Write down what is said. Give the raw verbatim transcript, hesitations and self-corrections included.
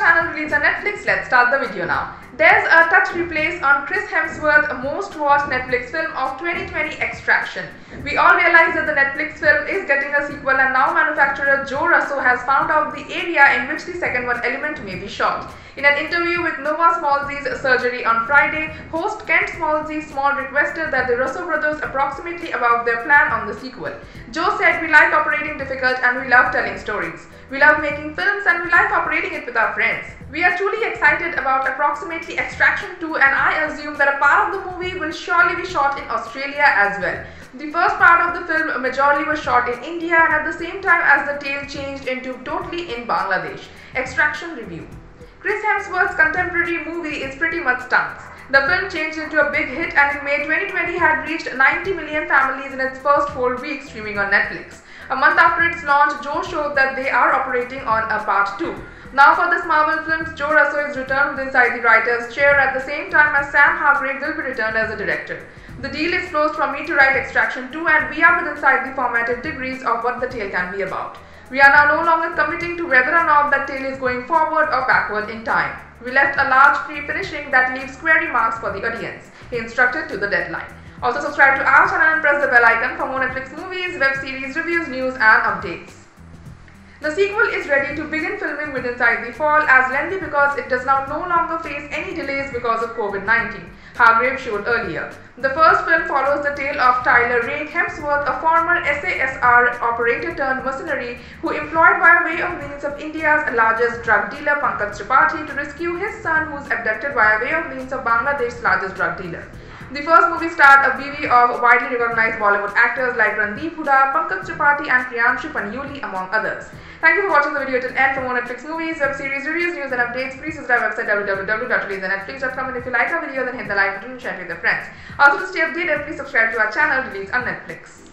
channel release on Netflix. Let's start the video now. There's a touch replace on Chris Hemsworth's most watched Netflix film of twenty twenty, Extraction. We all realize that the Netflix film is getting a sequel, and now manufacturer Joe Russo has found out the area in which the second one element may be shot. In an interview with Nova's Smallzy's Surgery on Friday, host Kent Smallzy Small requested that the Russo brothers approximately about their plan on the sequel. Joe said, "We like operating difficult and we love telling stories. We love making films and we like operating it with our friends. We are truly excited about approximately Extraction two, and I assume that a part of the movie will surely be shot in Australia as well. The first part of the film majorly was shot in India, and at the same time as the tale changed into totally in Bangladesh." Extraction review. Chris Hemsworth's contemporary movie is pretty much stunts. The film changed into a big hit, and in May twenty twenty had reached ninety million families in its first four weeks streaming on Netflix. A month after its launch, Joe showed that they are operating on a part two. Now for this Marvel film, Joe Russo is returned inside the writer's chair at the same time as Sam Hargrave will be returned as a director. The deal is closed from me to write Extraction two, and we are within the formative degrees of what the tale can be about. We are now no longer committing to whether or not that tale is going forward or backward in time. We left a large free finishing that leaves query marks for the audience," he instructed to the Deadline. Also subscribe to our channel and press the bell icon for more Netflix movies, web series, reviews, news and updates. The sequel is ready to begin filming within the fall, as lengthy because it does now no longer face any delays because of COVID nineteen, Hargrave showed earlier. The first film follows the tale of Tyler Ray Hemsworth, a former S A S R operator turned mercenary who employed by way of means of India's largest drug dealer Pankaj Tripathi to rescue his son who's abducted by way of means of Bangladesh's largest drug dealer. The first movie starred a bevy of widely recognized Bollywood actors like Randeep Huda, Pankaj Tripathi and Priyanshu Painyuli, among others. Thank you for watching the video till end. For more Netflix movies, web series, reviews, news and updates, please visit our website w w w dot release on netflix dot com, and if you like our video then hit the like button and share it with your friends. Also to stay updated, please subscribe to our channel Release on Netflix.